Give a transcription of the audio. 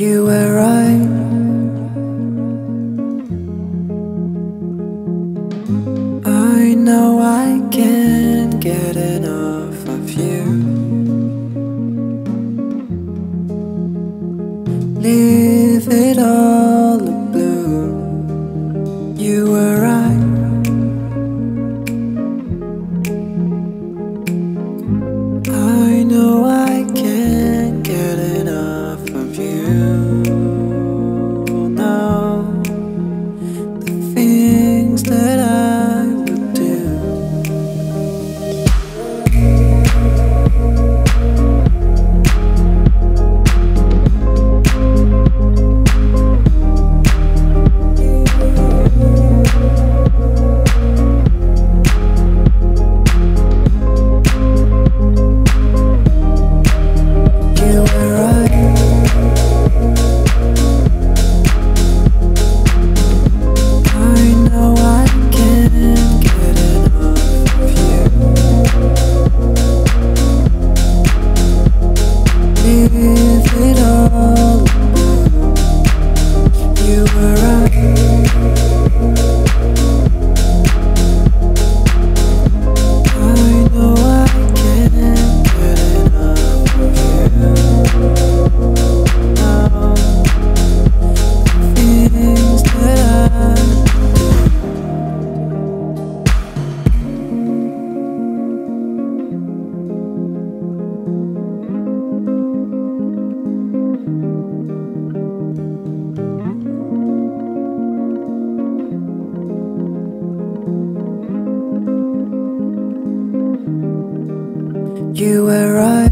you were right. I know I can't get enough of you. Leave it all the blue. You were right. I know I can't get enough of you. Now the things that I would do. You were right.